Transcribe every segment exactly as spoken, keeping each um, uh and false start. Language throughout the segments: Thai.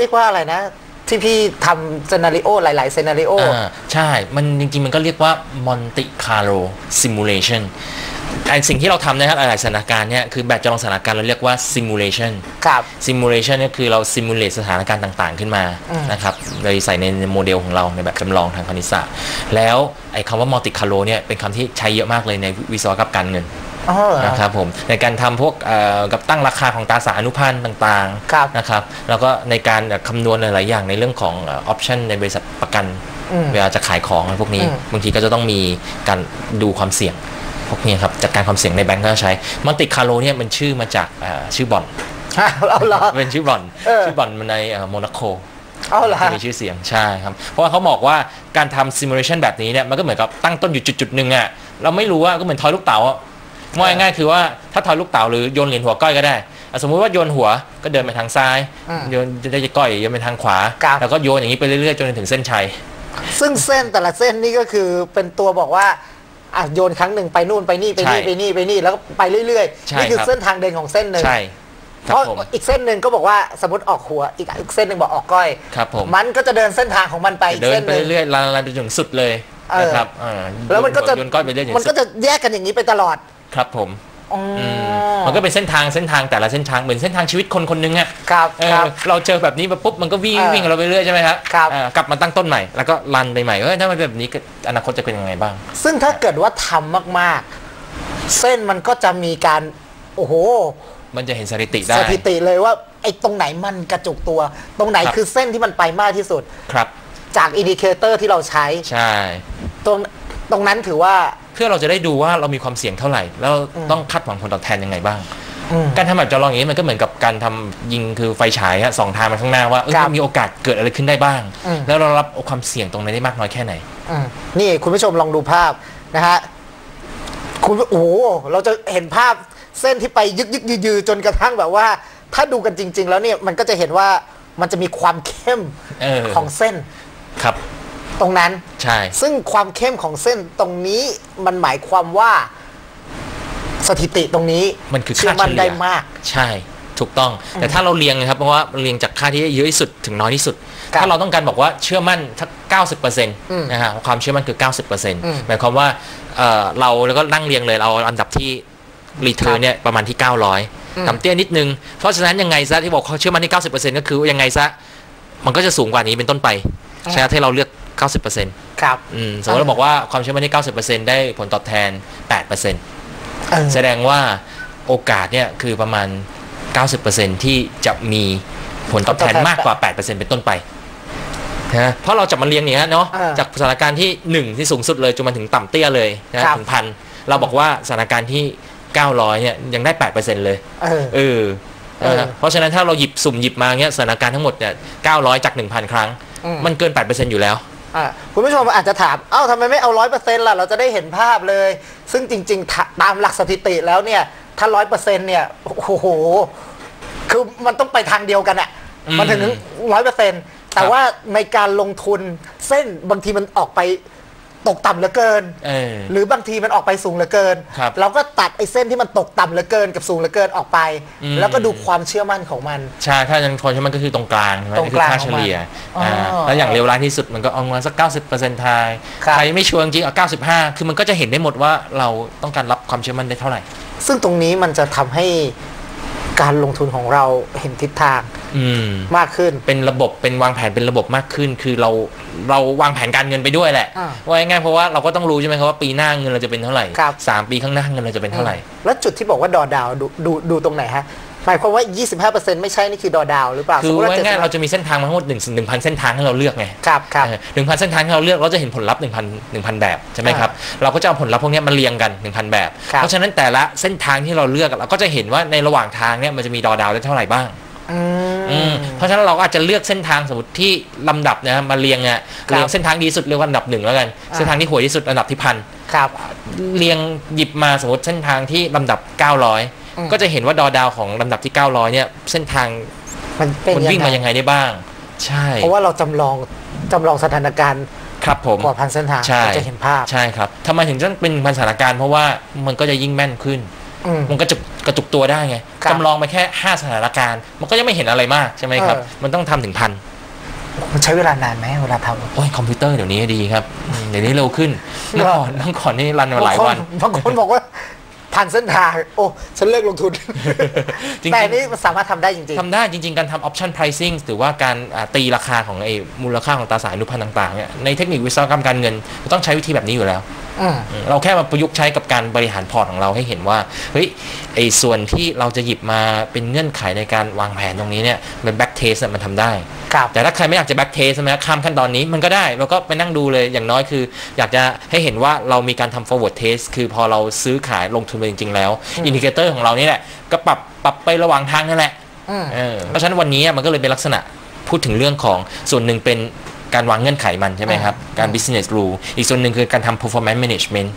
เรียกว่าอะไรนะที่พี่ทำเซนาริโอหลายๆเซนาริโอใช่มันจริงๆมันก็เรียกว่า Monte Carlo Simulation สิ่งที่เราทำนะครับหลายๆสถานการณ์เนี่ยคือแบบจำลองสถานการณ์เราเรียกว่า Simulation ครับ Simulation เนี่ยคือเรา Simulate สถานการณ์ต่างๆขึ้นมานะครับโดยใส่ในโมเดลของเราในแบบจำลองทางคณิตศาสตร์แล้วไอ้คำว่า Monte Carlo เนี่ยเป็นคำที่ใช้เยอะมากเลยในวิศวกรรมการเงินนะครับผมในการทำพวกกับตั้งราคาของตราสารอนุพันธ์ต่างๆนะครับแล้วก็ในการคำนวณหลายๆอย่างในเรื่องของออปชันในบริษัทประกันเวลาจะขายของพวกนี้บางทีก็จะต้องมีการดูความเสี่ยงพวกนี้ครับจัดการความเสี่ยงในแบงก์ก็ใช้Monte Carloเนี่ยมันชื่อมาจากชื่อบ่อนเป็นชื่อบ่อนชื่อบ่อนในโมนาโกจะมีชื่อเสียงใช่ครับเพราะว่าเขาบอกว่าการทำซิมูเลชันแบบนี้เนี่ยมันก็เหมือนกับตั้งต้นอยู่จุดๆหนึ่งอ่ะเราไม่รู้ว่าก็เหมือนทอยลูกเต๋าง่ายง่ายคือว่าถ้าทอยลูกเต๋าหรือโยนเหรียญหัวก้อยก็ได้สมมุติว่าโยนหัวก็เดินไปทางซ้ายโยนได้ก้อยโยนไปทางขวาแล้วก็โยนอย่างนี้ไปเรื่อยๆจนถึงเส้นชัยซึ่งเส้นแต่ละเส้นนี่ก็คือเป็นตัวบอกว่าอ่ะโยนครั้งหนึ่งไปนู่นไปนี่ไปนี่ไปนี่ไปนี่แล้วก็ไปเรื่อยๆนี่คือเส้นทางเดินของเส้นหนึ่งเพราะอีกเส้นหนึ่งก็บอกว่าสมมติออกหัวอีกอีกเส้นหนึ่งบอกออกก้อยมันก็จะเดินเส้นทางของมันไปเดินไปเรื่อยๆลานไปจนถึงสุดเลยนะครับแล้วมันก็จะมันก็จะแยกกันอย่างนี้ไปตลอดครับผมมันก็เป็นเส้นทางเส้นทางแต่ละเส้นทางเหมือนเส้นทางชีวิตคนคนนึงอ่ะครับเราเจอแบบนี้ปุ๊บมันก็วิ่งวิ่งเราไปเรื่อยใช่ไหมครับกลับมาตั้งต้นใหม่แล้วก็รันไปใหม่เอ้ยถ้ามันแบบนี้อนาคตจะเป็นยังไงบ้างซึ่งถ้าเกิดว่าทำมากๆเส้นมันก็จะมีการโอ้โหมันจะเห็นสถิติได้สถิติเลยว่าไอ้ตรงไหนมันกระจุกตัวตรงไหนคือเส้นที่มันไปมากที่สุดครับจากอินดิเคเตอร์ที่เราใช้ใช่ตรงตรงนั้นถือว่าเพื่อเราจะได้ดูว่าเรามีความเสี่ยงเท่าไหร่แล้วต้องคาดหวังผลตอบแทนยังไงบ้างการทำแบบจำลองอย่างนี้มันก็เหมือนกับการทำยิงคือไฟฉายสองทางมาข้างหน้าว่ามีโอกาสเกิดอะไรขึ้นได้บ้างแล้วเรารับความเสี่ยงตรงนั้นได้มากน้อยแค่ไหนนี่คุณผู้ชมลองดูภาพนะฮะคุณโอ้เราจะเห็นภาพเส้นที่ไปยึกยึกยืดจนกระทั่งแบบว่าถ้าดูกันจริงๆแล้วเนี่ยมันก็จะเห็นว่ามันจะมีความเข้มของเส้นครับตรงนั้นใช่ซึ่งความเข้มของเส้นตรงนี้มันหมายความว่าสถิติตรงนี้มันคือค่าเฉลี่ยได้มากใช่ถูกต้องแต่ถ้าเราเรียงนะครับเพราะว่าเรียงจากค่าที่เยอะที่สุดถึงน้อยที่สุดถ้าเราต้องการบอกว่าเชื่อมั่นถ้า เก้าสิบเปอร์เซ็นต์ นะฮะความเชื่อมั่นคือ เก้าสิบเปอร์เซ็นต์ หมายความว่าเราแล้วก็นั่งเรียงเลยเราอันดับที่รีเทิร์นเนี่ยประมาณที่เก้าร้อยต่ำเตี้ยนิดนึงเพราะฉะนั้นยังไงซะที่บอกเขาเชื่อมั่นที่ เก้าสิบเปอร์เซ็นต์ ก็คือยังไงซะมันก็จะสูงกว่านี้เป็นต้นไปใช่ที่เราเลือกเก้าสิบเปอร์เซ็นต์ ครับสมมติเราบอกว่าความเชื่อมั่นที่ เก้าสิบเปอร์เซ็นต์ ได้ผลตอบแทน แปดเปอร์เซ็นต์ แสดงว่าโอกาสเนี่ยคือประมาณ เก้าสิบเปอร์เซ็นต์ ที่จะมีผลตอบแทนมากกว่า แปดเปอร์เซ็นต์ เป็นต้นไปนะเพราะเราจับมันเรียงอย่างนี้เนาะจากสถานการณ์ที่หนึ่งที่สูงสุดเลยจนมาถึงต่ำเตี้ยเลยนะถึงพันเราบอกว่าสถานการณ์ที่เก้าร้อยเนี่ยยังได้ แปดเปอร์เซ็นต์ เลยเออเพราะฉะนั้นถ้าเราหยิบสุ่มหยิบมาเนี่ยสถานการณ์ทั้งหมดเนี่ยเก้าร้อยจาก หนึ่งพัน ครั้งมันเกิน แปดเปอร์เซ็นต์ อยู่แล้วคุณผู้ชมอาจจะถามเอ้าทำไมไม่เอาร้อยเปอร์เซ็นต์ล่ะเราจะได้เห็นภาพเลยซึ่งจริงๆตามหลักสถิติแล้วเนี่ยถ้าร้อยเปอร์เซ็นต์เนี่ยโอ้โหคือมันต้องไปทางเดียวกันอะมันถึงร้อยเปอร์เซ็นต์แต่ว่าในการลงทุนเส้นบางทีมันออกไปตกต่ำเหลือเกินหรือบางทีมันออกไปสูงเหลือเกินเราก็ตัดไอ้เส้นที่มันตกต่ำเหลือเกินกับสูงเหลือเกินออกไปแล้วก็ดูความเชื่อมั่นของมันใช่ถ้ายังความเชื่อมั่นก็คือตรงกลางตรงกลางเฉลี่ยแล้วอย่างเร็วร้ายที่สุดมันก็เอาเงินสักเก้าสิบเปอร์เซ็นต์ทายใครไม่ชัวร์จริงเอาเก้าสิบห้าคือมันก็จะเห็นได้หมดว่าเราต้องการรับความเชื่อมั่นได้เท่าไหร่ซึ่งตรงนี้มันจะทำให้การลงทุนของเราเห็นทิศทางมากขึ้นเป็นระบบเป็นวางแผนเป็นระบบมากขึ้นคือเราเราวางแผนการเงินไปด้วยแหละว่าง่ายเพราะว่าเราก็ต้องรู้ใช่ไหมครับว่าปีหน้าเงินเราจะเป็นเท่าไหร่สามปีข้างหน้าเงินเราจะเป็นเท่าไหร่แล้วจุดที่บอกว่าดอดาวดูดูตรงไหนฮะหมายความว่า ยี่สิบห้าเปอร์เซ็นต์ ไม่ใช่นี่คือดอดาวหรือเปล่าคือว่าง่ายเราจะมีเส้นทางมาทั้งหมดหนึ่งหนึ่งพันเส้นทางให้เราเลือกไงครับครับหนึ่งพันเส้นทางให้เราเลือกเราจะเห็นผลลัพธ์หนึ่งพันหนึ่งพันแบบใช่ไหมครับเราก็จะเอาผลลัพธ์พวกนี้มาเรียงกันหนึ่งพันแบบเพราะฉะนั้นแต่ละเส้นทางที่เราเลือกเราก็จะเห็นว่าในระหว่างทางเนี่ยมันจะมีดอดาวได้เท่าไหร่บ้างเพราะฉะนั้นเราอาจจะเลือกเส้นทางสมมติที่ลำดับนะมาเรียงเนี่ยเรียงเส้นทางดีสุดเรียงลำดับหนึ่งแล้วกันเส้นทางที่ห่วยที่สุดลำดับที่พันเรียงหยิบมาสมมติเส้นทางที่ลำดับเก้าร้อยก็จะเห็นว่าดอดาวของลำดับที่เก้าร้อยเนี่ยเส้นทางมันวิ่งมายังไงได้บ้างใช่เพราะว่าเราจำลองจำลองสถานการณ์ครับผมกว่าพันเส้นทางก็จะเห็นภาพใช่ครับทำไมถึงต้องเป็นพันสถานการณ์เพราะว่ามันก็จะยิ่งแม่นขึ้น มันกระจุกกระจุกตัวได้ไงจำลองไปแค่ห้าสถานการณ์มันก็ยังไม่เห็นอะไรมากใช่ไหมครับมันต้องทำถึงพันมันใช้เวลานานไหมเวลาทำโอ้ยคอมพิวเตอร์เดี๋ยวนี้ดีครับเดี๋ยวนี้เร็วขึ้นเมื่อก่อนเมื่อก่อนนี่รันมาหลายวันบางคนบอกว่าผ่านเส้นทางโอ้ฉันเลิกลงทุนแต่นี้มันสามารถทำได้จริงๆทำได้จริงๆการทำ option pricing หรือว่าการตีราคาของไอ้มูลค่าของตราสารอนุพันธ์ต่างๆเนี่ยในเทคนิควิศวกรรมการเงินต้องใช้วิธีแบบนี้อยู่แล้วเราแค่มาประยุกต์ใช้กับการบริหารพอร์ตของเราให้เห็นว่าเฮ้ยไอ้ส่วนที่เราจะหยิบมาเป็นเงื่อนไขในการวางแผนตรงนี้เนี่ยมัน back test มันทำได้แต่ถ้าใครไม่อยากจะ back test ใช่ไหมข้ามขั้นตอนนี้มันก็ได้เราก็ไปนั่งดูเลยอย่างน้อยคืออยากจะให้เห็นว่าเรามีการทำ forward test คือพอเราซื้อขายลงทุนไปจริงๆแล้วอินดิเคเตอร์ของเรานี่แหละก็ปรับปรับไประหว่างทางนั่นแหละเพราะฉะนั้นวันนี้มันก็เลยเป็นลักษณะพูดถึงเรื่องของส่วนหนึ่งเป็นการวางเงื่อนไขมันใช่ไหมครับการ business rule อีกส่วนหนึ่งคือการทำ performance management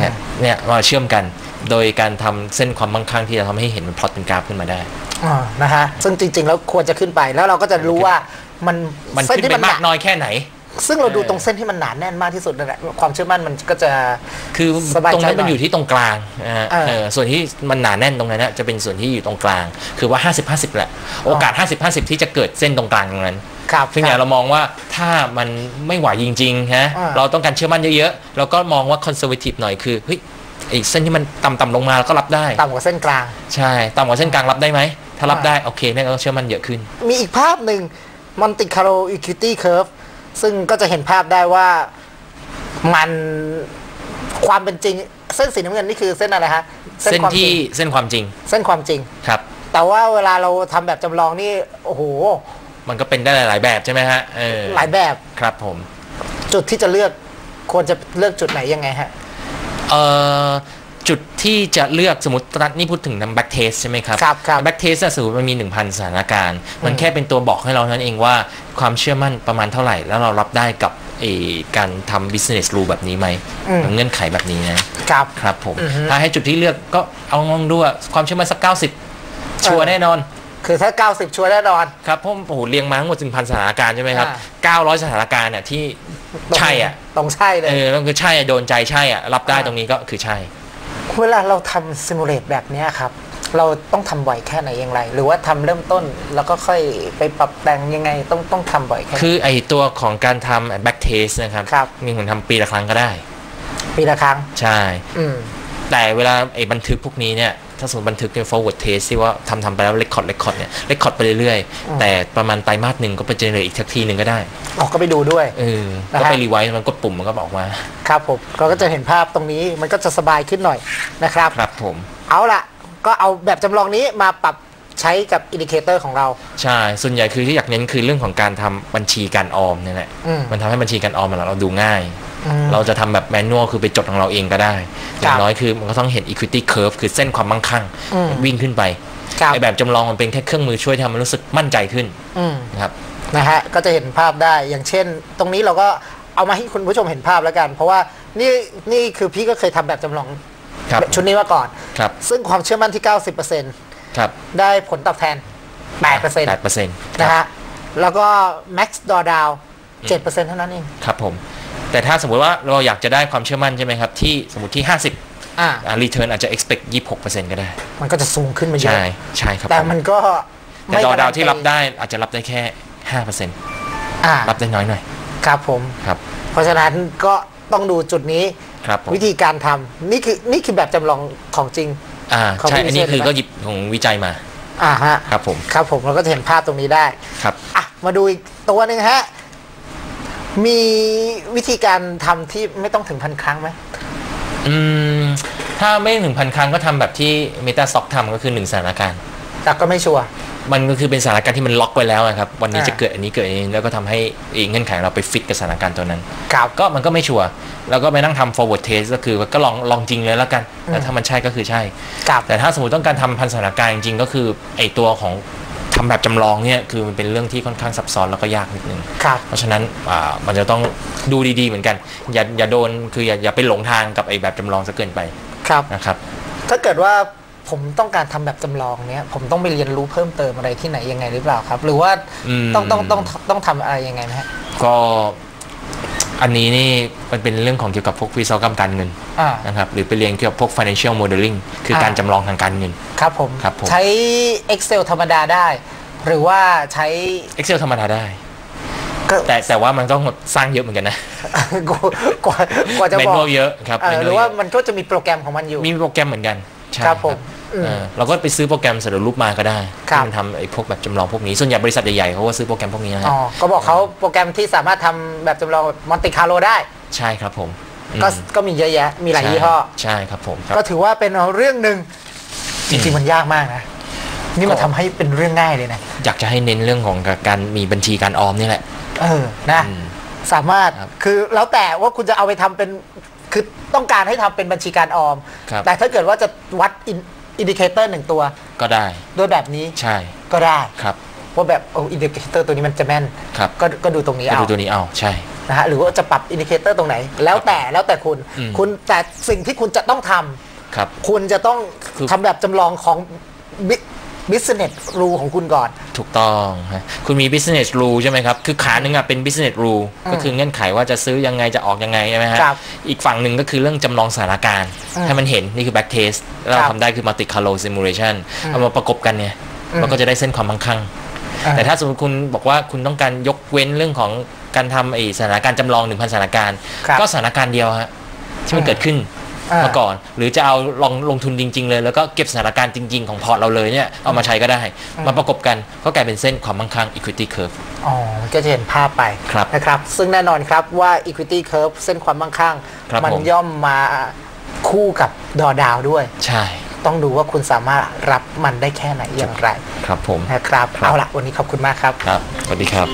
เนี่ยมาเชื่อมกันโดยการทำเส้นความมั่งคั่งที่จะทำให้เห็นมันพล็อตเป็นกราฟขึ้นมาได้นะฮะซึ่งจริงๆแล้วควรจะขึ้นไปแล้วเราก็จะรู้ว่ามันเส้นที่มันมากน้อยแค่ไหนซึ่งเราดูตรงเส้นที่มันหนาแน่นมากที่สุดนั่นแหละความเชื่อมั่นมันก็จะคือตรงนั้นมันอยู่ที่ตรงกลางส่วนที่มันหนาแน่นตรงนั้นจะเป็นส่วนที่อยู่ตรงกลางคือว่า ห้าสิบห้าสิบ แหละโอกาส ห้าสิบห้าสิบ ที่จะเกิดเส้นตรงกลางตรงนั้นซึ่งเนี่ยเรามองว่าถ้ามันไม่ไหวจริงๆฮะเราต้องการเชื่อมั่นเยอะๆเราก็มองว่าคอนเซอร์เวทีฟหน่อยคือเฮ้ยไอ้เส้นที่มันต่ำๆลงมาเราก็รับได้ต่ำกว่าเส้นกลางใช่ต่ำกว่าเส้นกลางรับได้ไหมถ้ารับได้โอเคเนี่ยเราเชื่อมั่นเยอะขึ้นมีอีกภาพหนึ่ง Monte Carlo Equity Curve ซึ่งก็จะเห็นภาพได้ว่ามันความเป็นจริงเส้นสีน้ำเงินนี่คือเส้นอะไรฮะเส้นที่เส้นความจริงเส้นความจริงครับแต่ว่าเวลาเราทำแบบจำลองนี่โอ้โหมันก็เป็นได้หลายแบบใช่ไหมฮะหลายแบบครับผมจุดที่จะเลือกควรจะเลือกจุดไหนยังไงฮะเอ่อจุดที่จะเลือกสมมติรัฐนี่พูดถึงน้ำแบ็กเทสใช่ไหมครับครับครับแบ็กเทสสมมติมันมี หนึ่งพัน สถานการณ์มันแค่เป็นตัวบอกให้เรานั่นเองว่าความเชื่อมั่นประมาณเท่าไหร่แล้วเรารับได้กับการทำ business rule แบบนี้ไหมเงื่อนไขแบบนี้นะครับครับผมถ้าให้จุดที่เลือกก็เอาลองดูความเชื่อมั่นสักเก้าสิบชัวร์แน่นอนคือถ้าเก้าสิบชัวร์แน่นอนครับผมโอ้โหเรียงมาทั้งหมด หนึ่งพัน สถานการณ์ใช่ไหมครับเก้าร้อยสถานการณ์เนี่ยที่ใช่อ่ะตรงใช่เลยเออคือใช่โดนใจใช่อ่ะรับได้ตรงนี้ก็คือใช่เวลาเราทำซิมูเลตแบบนี้ครับเราต้องทำบ่อยแค่ไหนอย่างไรหรือว่าทำเริ่มต้นแล้วก็ค่อยไปปรับแต่งยังไงต้องต้องทำบ่อยแค่คือไอตัวของการทำแบ็กเทสนะครับมีคนทำปีละครั้งก็ได้ปีละครั้งใช่แต่เวลาไอบันทึกพวกนี้เนี่ยถ้าสมมติบันทึกเป็น forward test ที่ว่าทำทำไปแล้ว record record เนี่ย record ไปเรื่อยๆแต่ประมาณไตรมาสหนึ่งก็ไปเจอเลยอีกทักทีหนึ่งก็ได้ออกก็ไปดูด้วยเออก็ไปรีไวซ์มันกดปุ่มมันก็บอกมาครับผมเราก็จะเห็นภาพตรงนี้มันก็จะสบายขึ้นหน่อยนะครับครับผมเอาล่ะก็เอาแบบจำลองนี้มาปรับใช้กับอินดิเคเตอร์ของเราใช่ส่วนใหญ่คือที่อยากเน้นคือเรื่องของการทำบัญชีการออมนี่แหละมันทำให้บัญชีการออมเราดูง่ายเราจะทำแบบแมนนวลคือไปจดของเราเองก็ได้อย่างน้อยคือมันก็ต้องเห็น equity curve คือเส้นความมั่งคั่งวิ่งขึ้นไปไอแบบจำลองมันเป็นแค่เครื่องมือช่วยทำให้รู้สึกมั่นใจขึ้นนะครับนะฮะก็จะเห็นภาพได้อย่างเช่นตรงนี้เราก็เอามาให้คุณผู้ชมเห็นภาพแล้วกันเพราะว่านี่นี่คือพี่ก็เคยทำแบบจำลองชุดนี้มาก่อนซึ่งความเชื่อมั่นที่ เก้าสิบเปอร์เซ็นต์ ครับได้ผลตอบแทน แปดเปอร์เซ็นต์ แปดเปอร์เซ็นต์ นะฮะแล้วก็ max drawdown เจ็ดเปอร์เซ็นต์ เท่านั้นเองครับผมแต่ถ้าสมมติว่าเราอยากจะได้ความเชื่อมั่นใช่ไหมครับที่สมมติที่ห้าสิบอ่า return อาจจะ expect ยี่สิบหกเปอร์เซ็นต์ ก็ได้มันก็จะสูงขึ้นมาเยอะใช่ใช่ครับแต่มันก็แต่ดอดาวที่รับได้อาจจะรับได้แค่ ห้าเปอร์เซ็นต์ อ่ารับได้น้อยหน่อยครับผมครับเพราะฉะนั้นก็ต้องดูจุดนี้ครับวิธีการทำนี่คือนี่คือแบบจำลองของจริงอ่าใช่อันนี้คือก็หยิบของวิจัยมาอ่าฮะครับผมครับผมเราก็จะเห็นภาพตรงนี้ได้ครับอ่ะมาดูอีกตัวหนึ่งฮะมีวิธีการทำที่ไม่ต้องถึงพันครั้งไหมอืมถ้าไม่ถึงพันครั้งก็ทำแบบที่เมตาซ็อกทำก็คือหนึ่งสถานการณ์แต่ก็ไม่ชัวร์มันก็คือเป็นสถานการณ์ที่มันล็อกไว้แล้วนะครับวันนี้จะเกิดอันนี้เกิดอันนี้แล้วก็ทำให้เงื่อนไขเราไปฟิตกับสถานการณ์ตัวนั้นก็มันก็ไม่ชัวร์แล้วก็ไปนั่งทำ forward test ก็คือก็ลองลองจริงเลยแล้วกันแล้วถ้ามันใช่ก็คือใช่แต่ถ้าสมมติต้องการทำพันสถานการณ์จริงก็คือไอตัวของทำแบบจำลองเนี่ยคือมันเป็นเรื่องที่ค่อนข้างซับซ้อนแล้วก็ยากนิดนึงเพราะฉะนั้นมันจะต้องดูดีๆเหมือนกันอย่าอย่าโดนคืออย่าอย่าไปหลงทางกับไอ้แบบจำลองซะเกินไปครับนะครับถ้าเกิดว่าผมต้องการทำแบบจำลองเนี่ยผมต้องไปเรียนรู้เพิ่มเติมอะไรที่ไหนยังไงหรือเปล่าครับหรือว่าต้องต้องต้องต้องทำอะไรยังไงไหมก็ อันนี้นี่มันเป็นเรื่องของเกี่ยวกับพวกวิศวกรรมการเงินนะครับหรือไปเรียนเกี่ยวกับพวก financial modeling คือการจำลองทางการเงินครับผมใช้ Excel ธรรมดาได้หรือว่าใช้ Excel ธรรมดาได้แต่แต่ว่ามันต้องสร้างเยอะเหมือนกันนะกว่ากว่าจะบอกเยอะครับหรือว่ามันก็จะมีโปรแกรมของมันอยู่มีโปรแกรมเหมือนกันครับผมเราก็ไปซื้อโปรแกรมสำเร็จรูปมาก็ได้ที่มันทำไอ้พวกแบบจำลองพวกนี้ส่วนใหญ่บริษัทใหญ่ๆเขาก็ซื้อโปรแกรมพวกนี้นะครับก็บอกเขาโปรแกรมที่สามารถทำแบบจำลอง Monte Carlo ได้ใช่ครับผมก็ก็มีเยอะแยะมีหลายยี่ห้อใช่ครับผมก็ถือว่าเป็นเรื่องหนึ่งจริงๆมันยากมากนะนี่มาทำให้เป็นเรื่องง่ายเลยนะอยากจะให้เน้นเรื่องของการมีบัญชีการออมนี่แหละเออนะสามารถคือแล้วแต่ว่าคุณจะเอาไปทำเป็นคือต้องการให้ทำเป็นบัญชีการออมแต่ถ้าเกิดว่าจะวัดอินดิเคเตอร์หนึ่งตัวก็ได้ด้วยแบบนี้ใช่ก็ได้ครับว่าแบบโอ้อินดิเคเตอร์ตัวนี้มันจะแม่นครับก็ก็ดูตรงนี้เอาดูตัวนี้เอาใช่นะฮะหรือว่าจะปรับอินดิเคเตอร์ตรงไหนแล้วแต่แล้วแต่คุณคุณแต่สิ่งที่คุณจะต้องทำครับคุณจะต้องทำแบบจำลองของbusiness rule ของคุณก่อนถูกต้องฮะคุณมี business rule ใช่ไหมครับคือขาหนึ่งอ่ะเป็น business rule ก็คือเงื่อนไขว่าจะซื้อยังไงจะออกยังไงใช่ไหมฮะอีกฝั่งหนึ่งก็คือเรื่องจำลองสถานการณ์ให้มันเห็นนี่คือ back test เราทำได้คือ Monte Carlo simulation เอามาประกบกันเนี่ยมันก็จะได้เส้นความมั่งคั่งแต่ถ้าสมมติคุณบอกว่าคุณต้องการยกเว้นเรื่องของการทำสถานการณ์จำลอง หนึ่งพัน สถานการณ์ก็สถานการณ์เดียวฮะที่มันเกิดขึ้นมาก่อนหรือจะเอาลองลงทุนจริงๆเลยแล้วก็เก็บสถานการณ์จริงๆของพอร์ตเราเลยเนี่ยเอามาใช้ก็ได้มาประกบกันก็กลายเป็นเส้นความมั่งคั่ง Equity Curve อ๋อก็จะเห็นภาพไปนะครับซึ่งแน่นอนครับว่า Equity Curve เส้นความมั่งคั่งมันย่อมมาคู่กับดอดาวด้วยใช่ต้องดูว่าคุณสามารถรับมันได้แค่ไหนอย่างไรครับผมนะครับเอาละวันนี้ขอบคุณมากครับครับสวัสดีครับ